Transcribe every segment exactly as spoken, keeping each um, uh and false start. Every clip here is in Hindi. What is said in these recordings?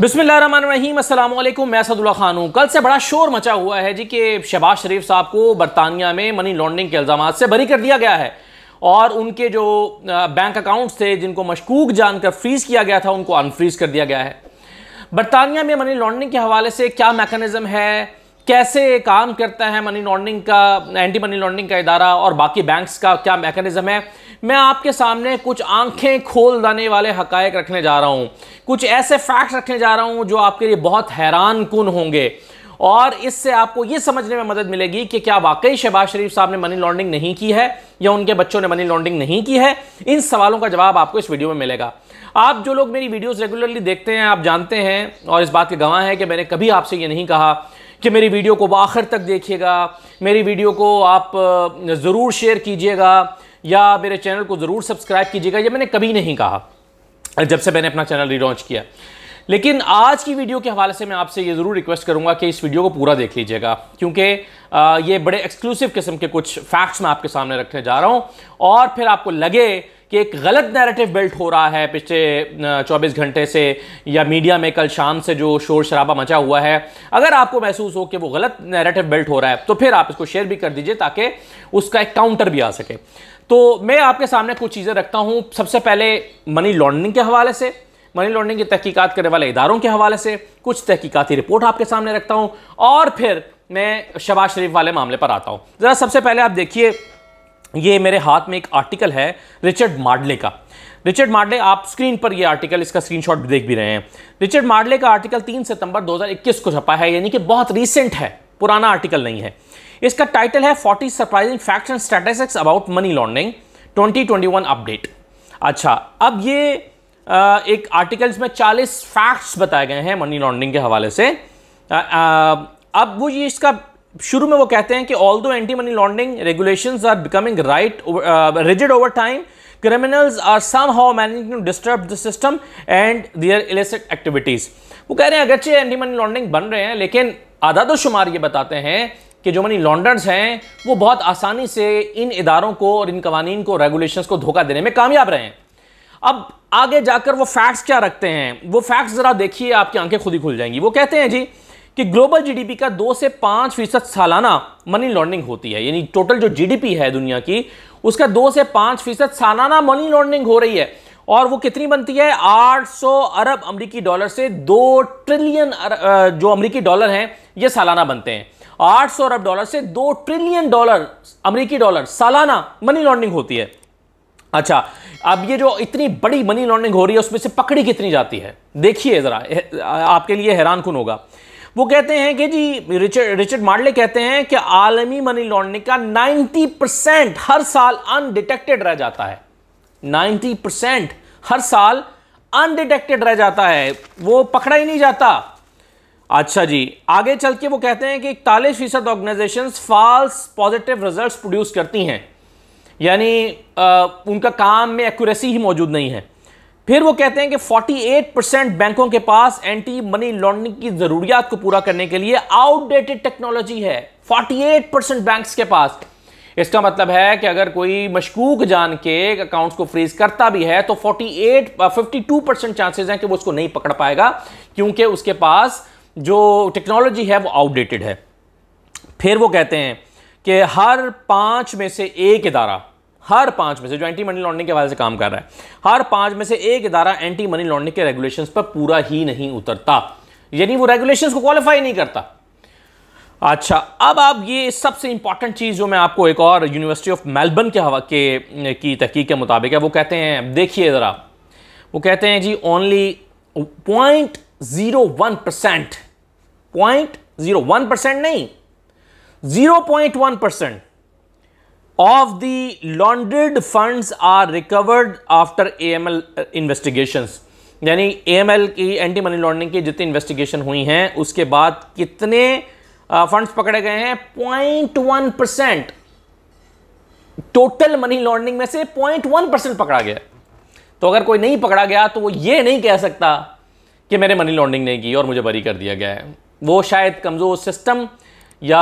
बिस्मिल्लाहिर्रहमानिर्रहीम, अस्सलाम वालेकुम। मैं असदुल्लाह खान हूँ। कल से बड़ा शोर मचा हुआ है जी कि शहबाज शरीफ साहब को बरतानिया में मनी लॉन्ड्रिंग के इल्ज़ाम से बरी कर दिया गया है और उनके जो बैंक अकाउंट्स थे जिनको मशकूक जानकर फ्रीज़ किया गया था उनको अनफ्रीज़ कर दिया गया है। बरतानिया में मनी लॉन्ड्रिंग के हवाले से क्या मैकेनिज़्म है, कैसे काम करता है मनी लॉन्ड्रिंग का, एंटी मनी लॉन्ड्रिंग का इदारा और बाकी बैंक्स का क्या मैकेनिज़्म है, मैं आपके सामने कुछ आंखें खोल देने वाले हकायक रखने जा रहा हूँ। कुछ ऐसे फैक्ट्स रखने जा रहा हूँ जो आपके लिए बहुत हैरान कुन होंगे और इससे आपको ये समझने में मदद मिलेगी कि क्या वाकई शहबाज शरीफ साहब ने मनी लॉन्ड्रिंग नहीं की है या उनके बच्चों ने मनी लॉन्ड्रिंग नहीं की है। इन सवालों का जवाब आपको इस वीडियो में मिलेगा। आप जो लोग मेरी वीडियोस रेगुलरली देखते हैं आप जानते हैं और इस बात के गवाह हैं कि मैंने कभी आपसे ये नहीं कहा कि मेरी वीडियो को आखिर तक देखिएगा, मेरी वीडियो को आप ज़रूर शेयर कीजिएगा या मेरे चैनल को ज़रूर सब्सक्राइब कीजिएगा। ये मैंने कभी नहीं कहा जब से मैंने अपना चैनल रिलॉन्च किया। लेकिन आज की वीडियो के हवाले से मैं आपसे ये ज़रूर रिक्वेस्ट करूंगा कि इस वीडियो को पूरा देख लीजिएगा क्योंकि ये बड़े एक्सक्लूसिव किस्म के कुछ फैक्ट्स मैं आपके सामने रखने जा रहा हूं और फिर आपको लगे कि एक गलत नैरेटिव बिल्ट हो रहा है पिछले चौबीस घंटे से या मीडिया में कल शाम से जो शोर शराबा मचा हुआ है, अगर आपको महसूस हो कि वो गलत नैरेटिव बिल्ट हो रहा है तो फिर आप इसको शेयर भी कर दीजिए ताकि उसका एक काउंटर भी आ सके। तो मैं आपके सामने कुछ चीज़ें रखता हूँ, सबसे पहले मनी लॉन्ड्रिंग के हवाले से, मनी लॉन्ड्रिंग की तहकीकात करने वाले इदारों के हवाले से कुछ तहकीकाती रिपोर्ट आपके सामने रखता हूं और फिर मैं शहबाज शरीफ वाले मामले पर आता हूं। ज़रा सबसे पहले आप देखिए, ये मेरे हाथ में एक आर्टिकल है रिचर्ड मार्डले का। रिचर्ड मार्डले, आप स्क्रीन पर ये आर्टिकल, इसका स्क्रीनशॉट देख भी रहे हैं। रिचर्ड मार्डले का आर्टिकल तीन सितंबर दो हज़ार इक्कीस को छपा है, यानी कि बहुत रिसेंट है, पुराना आर्टिकल नहीं है। इसका टाइटल है forty surprising facts and statistics about money laundering twenty twenty one update. अच्छा, अब ये एक आर्टिकल्स में चालीस फैक्ट्स बताए गए हैं मनी लॉन्ड्रिंग के हवाले से। अब वो ये इसका शुरू में वो कहते हैं कि although anti money laundering regulations are becoming right rigid over time, criminals are somehow managing to disturb the system and their illicit activities. वो कह रहे हैं अगरचे एंटी मनी लॉन्ड्रिंग बन रहे हैं लेकिन आदाद शुमार ये बताते हैं कि जो मनी लॉन्ड्रर्स हैं वो बहुत आसानी से इन इदारों को और इन कवानीन को, रेगुलेशंस को धोखा देने में कामयाब रहे हैं। अब आगे जाकर वो फैक्ट्स क्या रखते हैं, वो फैक्ट्स ज़रा देखिए, आपकी आंखें खुद ही खुल जाएंगी। वो कहते हैं जी कि ग्लोबल जीडीपी का दो से पाँच फीसद सालाना मनी लॉन्ड्रिंग होती है, यानी टोटल जो जीडीपी है दुनिया की उसका दो से पाँच फीसद सालाना मनी लॉन्ड्रिंग हो रही है और वो कितनी बनती है, आठ सौ अरब अमरीकी डॉलर से दो ट्रिलियन जो अमरीकी डॉलर हैं ये सालाना बनते हैं। आठ सौ अरब डॉलर से दो ट्रिलियन डॉलर अमरीकी डॉलर सालाना मनी लॉन्ड्रिंग होती है। अच्छा, अब ये जो इतनी बड़ी मनी लॉन्ड्रिंग हो रही है उसमें से पकड़ी कितनी जाती है, देखिए ज़रा, आपके लिए हैरान कुन होगा। वो कहते हैं कि जी रिचर्ड रिचर्ड मार्डले कहते हैं कि आलमी मनी लॉन्ड्रिंग का नब्बे परसेंट हर साल अनडिटेक्टेड रह जाता है, नब्बे परसेंट हर साल अनडिटेक्टेड रह जाता है, वो पकड़ा ही नहीं जाता। अच्छा जी, आगे चल के वो कहते हैं कि इकतालीस फीसद organisation false positive result produce करती हैं, यानी उनका काम में एक्यूरेसी ही मौजूद नहीं है। फिर वो कहते हैं कि अड़तालीस परसेंट बैंकों के पास एंटी मनी लॉन्ड्रिंग की ज़रूरियात को पूरा करने के लिए आउटडेटेड टेक्नोलॉजी है, अड़तालीस परसेंट बैंक्स के पास। इसका मतलब है कि अगर कोई मशकूक जान के अकाउंट्स को फ्रीज करता भी है तो अड़तालीस, बावन परसेंट चांसेस हैं कि वो उसको नहीं पकड़ पाएगा क्योंकि उसके पास जो टेक्नोलॉजी है वो आउटडेटेड है। फिर वो कहते हैं कि हर पाँच में से एक इदारा, हर पांच में से जो एंटी मनी लॉन्ड्रिंग के हवाले से काम कर रहा है, हर पांच में से एक इदारा एंटी मनी लॉन्ड्रिंग के रेगुलेशंस पर पूरा ही नहीं उतरता, यानी वो रेगुलेशंस को क्वालिफाई नहीं करता। अच्छा, अब आप ये सबसे इंपॉर्टेंट चीज़ जो मैं आपको एक और यूनिवर्सिटी ऑफ मेलबर्न के हवा के की तहकीक के मुताबिक है, वो कहते हैं, देखिए ज़रा, वो कहते हैं जी only point zero one percent point zero one percent नहीं zero point one percent Of the laundered funds are recovered after A M L investigations, यानी A M L की, एंटी मनी लॉन्ड्रिंग की जितनी इन्वेस्टिगेशन हुई हैं उसके बाद कितने फंड्स पकड़े गए हैं, point one percent total money laundering में से पॉइंट वन परसेंट पकड़ा गया। तो अगर कोई नहीं पकड़ा गया तो वो ये नहीं कह सकता कि मैंने मनी लॉन्ड्रिंग नहीं की और मुझे बरी कर दिया गया है। वो शायद कमज़ोर सिस्टम या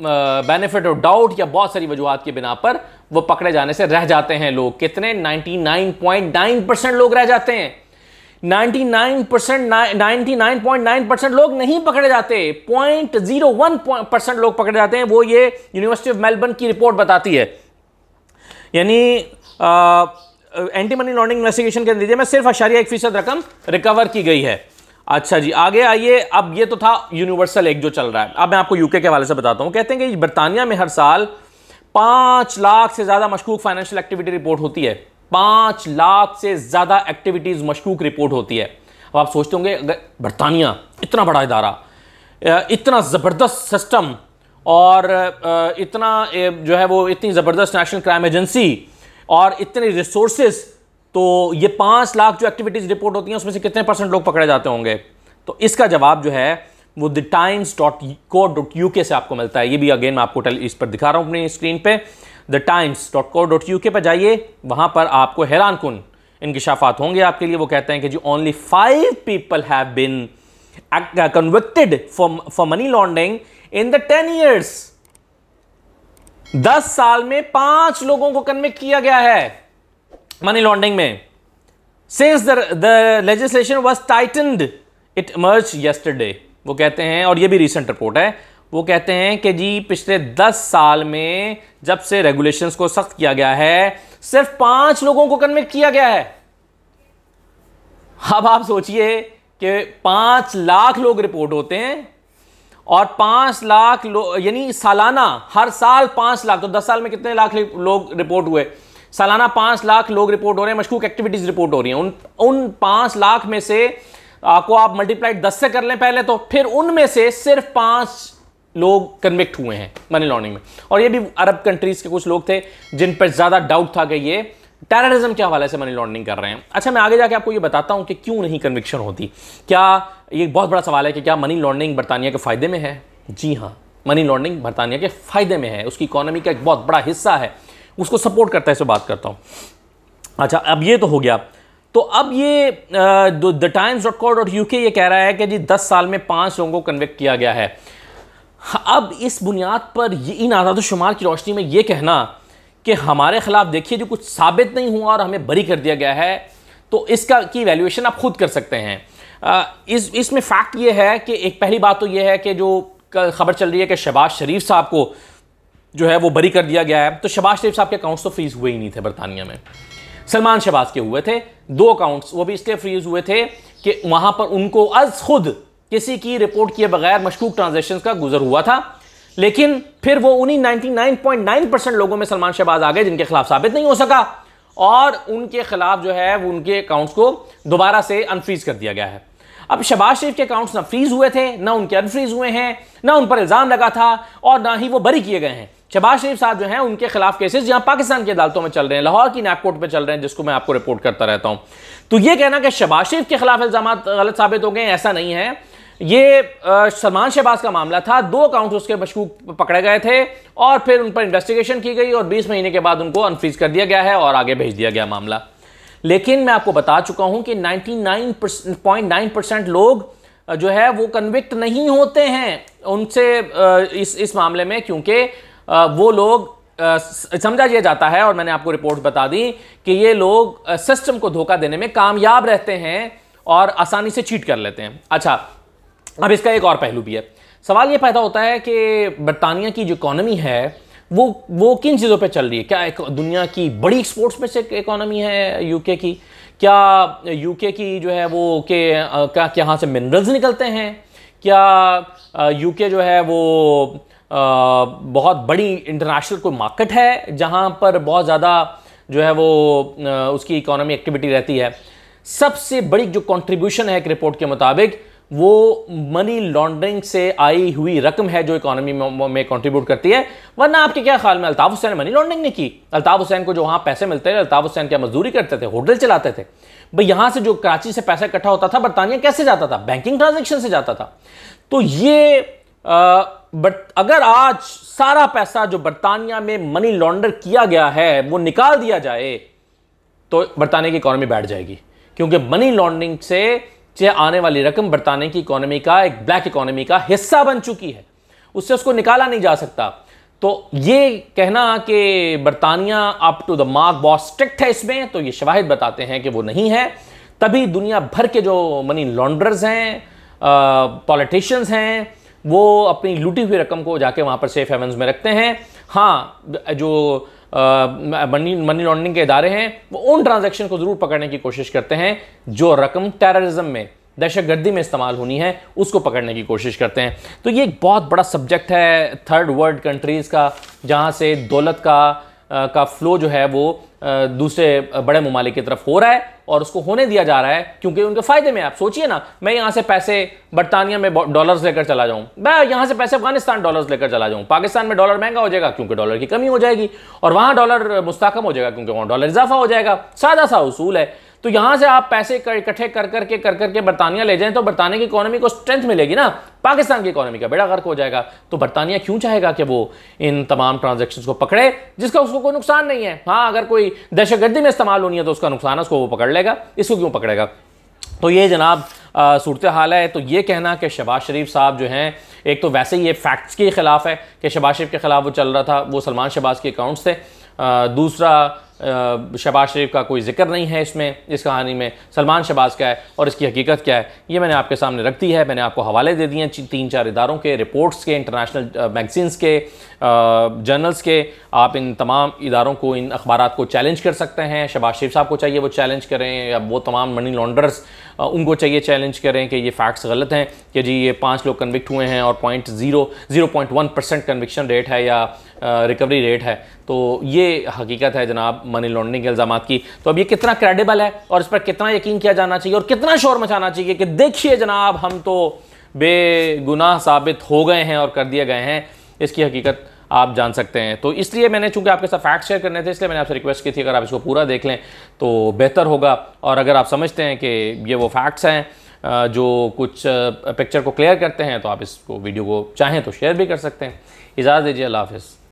बेनिफिट ऑफ डाउट या बहुत सारी वजूहत की बिना पर वो पकड़े जाने से रह जाते हैं लोग। कितने, ninety nine point nine percent लोग रह जाते हैं। निन्यानवे परसेंट निन्यानवे पॉइंट नौ परसेंट लोग नहीं पकड़े जाते, पॉइंट ज़ीरो वन परसेंट लोग पकड़े जाते हैं, वो ये यूनिवर्सिटी ऑफ मेलबर्न की रिपोर्ट बताती है। यानी एंटी मनी लॉन्ड्रिंग इन्वेस्टिगेशन के नतीजे में सिर्फ अशारिया एक फीसद रकम रिकवर की गई है। अच्छा जी, आगे आइए। अब ये तो था यूनिवर्सल एक्ट जो चल रहा है, अब मैं आपको यूके के हवाले से बताता हूँ। कहते हैं कि बर्तानिया में हर साल पाँच लाख से ज़्यादा मशकूक फाइनेंशियल एक्टिविटी रिपोर्ट होती है, पाँच लाख से ज़्यादा एक्टिविटीज़ मशकूक रिपोर्ट होती है। अब आप सोचते होंगे अगर बर्तानिया इतना बड़ा इदारा, इतना ज़बरदस्त सिस्टम और इतना जो है वो इतनी ज़बरदस्त नेशनल क्राइम एजेंसी और इतने रिसोर्सेज, तो ये पाँच लाख जो एक्टिविटीज़ रिपोर्ट होती हैं उसमें से कितने परसेंट लोग पकड़े जाते होंगे? तो इसका जवाब जो है वो the Times dot co dot U K से आपको मिलता है। ये भी अगेन मैं आपको इस पर दिखा रहा हूँ अपनी स्क्रीन पे, the Times dot co dot U K पर जाइए, वहाँ पर आपको हैरान कन इंकशाफात होंगे आपके लिए। वो कहते हैं कि जी only five people have been convicted for money laundering in the ten years. दस साल में पांच लोगों को कन्विक्ट किया गया है मनी लॉन्ड्रिंग में। Since the legislation was tightened it emerged yesterday. वो कहते हैं, और ये भी रीसेंट रिपोर्ट है, वो कहते हैं कि जी पिछले दस साल में जब से रेगुलेशंस को सख्त किया गया है सिर्फ पांच लोगों को कन्विक्ट किया गया है। अब आप सोचिए कि पांच लाख लोग रिपोर्ट होते हैं और पांच लाख लोग, यानी सालाना हर साल पांच लाख, तो दस साल में कितने लाख लोग रिपोर्ट हुए? सालाना पांच लाख लोग रिपोर्ट हो रहे हैं, मशकूक एक्टिविटीज रिपोर्ट हो रही हैं। उन उन पांच लाख में से आपको आप मल्टीप्लाइड दस से कर लें पहले, तो फिर उनमें से सिर्फ पांच लोग कन्विक्ट हुए हैं मनी लॉन्ड्रिंग में। और ये भी अरब कंट्रीज के कुछ लोग थे जिन पर ज्यादा डाउट था कि ये टेररिज्म के हवाले से मनी लॉन्ड्रिंग कर रहे हैं। अच्छा, मैं आगे जाके आपको ये बताता हूँ कि क्यों नहीं कन्विक्शन होती। क्या ये बहुत बड़ा सवाल है कि क्या मनी लॉन्ड्रिंग बर्तानिया के फायदे में है? जी हाँ, मनी लॉन्ड्रिंग बर्तानिया के फायदे में है, उसकी इकोनॉमी का एक बहुत बड़ा हिस्सा है, उसको सपोर्ट करता है, इसे बात करता हूँ। अच्छा, अब ये तो हो गया। तो अब ये the Times dot co dot U K ये कह रहा है कि जी दस साल में पाँच लोगों को कन्विक्ट किया गया है। अब इस बुनियाद पर इन आदाद शुमार की रोशनी में ये कहना कि हमारे खिलाफ देखिए जो कुछ साबित नहीं हुआ और हमें बरी कर दिया गया है, तो इसका की वैल्यूएशन आप खुद कर सकते हैं। आ, इस इसमें फैक्ट ये है कि एक पहली बात तो ये है कि जो खबर चल रही है कि शहबाज शरीफ साहब को जो है वो बरी कर दिया गया है, तो शहबाज शरीफ साहब के अकाउंट्स तो फ्रीज हुए ही नहीं थे बरतानिया में। सलमान शहबाज के हुए थे दो अकाउंट्स, वो भी इसलिए फ्रीज हुए थे कि वहाँ पर उनको अज खुद किसी की रिपोर्ट किए बगैर मशकूक ट्रांजेक्शन का गुजर हुआ था। लेकिन फिर वो उन्हीं निन्यानवे पॉइंट नौ परसेंट लोगों में सलमान शहबाज आ गए जिनके खिलाफ साबित नहीं हो सका, और उनके खिलाफ जो है वो उनके अकाउंट्स को दोबारा से अनफ्रीज कर दिया गया है। अब शहबाज शरीफ के अकाउंट्स ना फ्रीज हुए थे, ना उनके अनफ्रीज हुए हैं, ना उन पर इल्ज़ाम लगा था और ना ही वो बरी किए गए हैं। शहबाज शरीफ साहब जो हैं उनके खिलाफ केसेस यहाँ पाकिस्तान की अदालतों में चल रहे हैं, लाहौर की नैब कोर्ट में चल रहे हैं, जिसको मैं आपको रिपोर्ट करता रहता हूँ। तो ये कहना कि शहबाज शरीफ के खिलाफ इल्ज़ाम गलत साबित हो गए, ऐसा नहीं है। ये सलमान शहबाज का मामला था, दो अकाउंट उसके मशकूक पकड़े गए थे और फिर उन पर इन्वेस्टिगेशन की गई और बीस महीने के बाद उनको अनफ्रीज कर दिया गया है और आगे भेज दिया गया मामला। लेकिन मैं आपको बता चुका हूं कि निन्यानवे पॉइंट नौ परसेंट लोग जो है वो कन्विक्ट नहीं होते हैं उनसे इस इस मामले में, क्योंकि वो लोग समझा दिया जाता है, और मैंने आपको रिपोर्ट बता दी कि ये लोग सिस्टम को धोखा देने में कामयाब रहते हैं और आसानी से चीट कर लेते हैं। अच्छा, अब इसका एक और पहलू भी है। सवाल ये पैदा होता है कि बर्तानिया की जो इकोनॉमी है वो वो किन चीज़ों पे चल रही है? क्या एक दुनिया की बड़ी एक्सपोर्ट्स में से इकोनॉमी है यूके की? क्या यूके की जो है वो के क्या यहाँ से मिनरल्स निकलते हैं? क्या यूके जो है वो आ, बहुत बड़ी इंटरनेशनल कोई मार्केट है जहाँ पर बहुत ज़्यादा जो है वो आ, उसकी इकोनॉमी एक्टिविटी रहती है? सबसे बड़ी जो कॉन्ट्रीब्यूशन है एक रिपोर्ट के मुताबिक वो मनी लॉन्ड्रिंग से आई हुई रकम है जो इकोनॉमी में कंट्रीब्यूट करती है। वरना आपके क्या ख्याल में अल्ताफ हुसैन मनी लॉन्ड्रिंग ने की? अल्ताफ हुसैन को जो वहाँ पैसे मिलते थे, अल्ताफ हुसैन क्या मजदूरी करते थे? होटल चलाते थे भाई। यहाँ से जो कराची से पैसा इकट्ठा होता था बर्तानिया कैसे जाता था? बैंकिंग ट्रांजेक्शन से जाता था। तो ये आ, बट अगर आज सारा पैसा जो बर्तानिया में मनी लॉन्डर किया गया है वो निकाल दिया जाए तो बर्तानिया की इकोनॉमी बैठ जाएगी, क्योंकि मनी लॉन्ड्रिंग से जो आने वाली रकम बर्तानिया की इकोनॉमी का एक ब्लैक इकोनॉमी का हिस्सा बन चुकी है, उससे उसको निकाला नहीं जा सकता। तो ये कहना कि बर्तानिया अप टू द मार्क बहुत स्ट्रिक्ट है इसमें, तो ये शवाहिद बताते हैं कि वो नहीं है। तभी दुनिया भर के जो मनी लॉन्ड्रर्स हैं, पॉलिटिशियंस हैं, वो अपनी लूटी हुई रकम को जाके वहाँ पर सेफ हेवन्स में रखते हैं। हाँ, जो मनी मनी लॉन्ड्रिंग के इदारे हैं वो उन ट्रांजैक्शन को ज़रूर पकड़ने की कोशिश करते हैं जो रकम टेररिज्म में, दहशतगर्दी में इस्तेमाल होनी है, उसको पकड़ने की कोशिश करते हैं। तो ये एक बहुत बड़ा सब्जेक्ट है थर्ड वर्ल्ड कंट्रीज़ का, जहाँ से दौलत का आ, का फ्लो जो है वो आ, दूसरे बड़े ममालिक की तरफ हो रहा है और उसको होने दिया जा रहा है क्योंकि उनके फ़ायदे में। आप सोचिए ना, मैं यहाँ से पैसे बरतानिया में डॉलर्स लेकर चला जाऊँ, मैं यहाँ से पैसे अफगानिस्तान डॉलर्स लेकर चला जाऊँ, पाकिस्तान में डॉलर महंगा हो जाएगा क्योंकि डॉलर की कमी हो जाएगी और वहाँ डॉलर मुस्तकम हो जाएगा क्योंकि वहाँ डॉलर इजाफा हो जाएगा। सादा सा उसूल है। तो यहाँ से आप पैसे इकट्ठे कर कर के कर कर के बरतानिया ले जाएं तो बरतानिया की इकोनॉमी को स्ट्रेंथ मिलेगी ना, पाकिस्तान की इकोनॉमी का बेड़ा गर्क हो जाएगा। तो बरतानिया क्यों चाहेगा कि वो इन तमाम ट्रांजैक्शंस को पकड़े जिसका उसको कोई नुकसान नहीं है। हाँ, अगर कोई दहशतगर्दी में इस्तेमाल होनी है तो उसका नुकसान है, उसको वो पकड़ लेगा, इसको क्यों पकड़ेगा। तो ये जनाब सूरत हाल है। तो ये कहना कि शहबाज शरीफ साहब जो हैं, एक तो वैसे ही ये फैक्ट्स के खिलाफ है कि शहबाज शरीफ के खिलाफ वो चल रहा था, वो सलमान शहबाज के अकाउंट्स थे। दूसरा, शहबाज शरीफ का कोई जिक्र नहीं है इसमें, इस कहानी में सलमान शहबाज का है और इसकी हकीकत क्या है ये मैंने आपके सामने रख दी है। मैंने आपको हवाले दे दिए हैं तीन चार इदारों के, रिपोर्ट्स के, इंटरनेशनल मैगजीन्स के, जर्नल्स के। आप इन तमाम इदारों को, इन अखबारात को चैलेंज कर सकते हैं। शहबाज शरीफ साहब को चाहिए वो चैलेंज करें, या वो तमाम मनी लॉन्ड्रर्स उनको चाहिए चैलेंज करें कि ये फैक्ट्स गलत हैं कि जी ये पाँच लोग कन्विक्ट हुए हैं और point zero zero point one percent conviction rate है या रिकवरी रेट है। तो ये हकीकत है जनाब मनी लॉन्ड्रिंग के इल्ज़ाम की। तो अब ये कितना क्रेडिबल है और इस पर कितना यकीन किया जाना चाहिए और कितना शोर मचाना चाहिए कि देखिए जनाब हम तो बेगुनाह साबित हो गए हैं और कर दिए गए हैं, इसकी हकीकत आप जान सकते हैं। तो इसलिए मैंने, चूंकि आपके साथ फैक्ट शेयर करने थे, इसलिए मैंने आपसे रिक्वेस्ट की थी अगर आप इसको पूरा देख लें तो बेहतर होगा। और अगर आप समझते हैं कि ये वो फैक्ट्स हैं जो कुछ पिक्चर को क्लियर करते हैं तो आप इसको, वीडियो को चाहें तो शेयर भी कर सकते हैं। इजाज़त दीजिए, अल्लाह हाफिज़।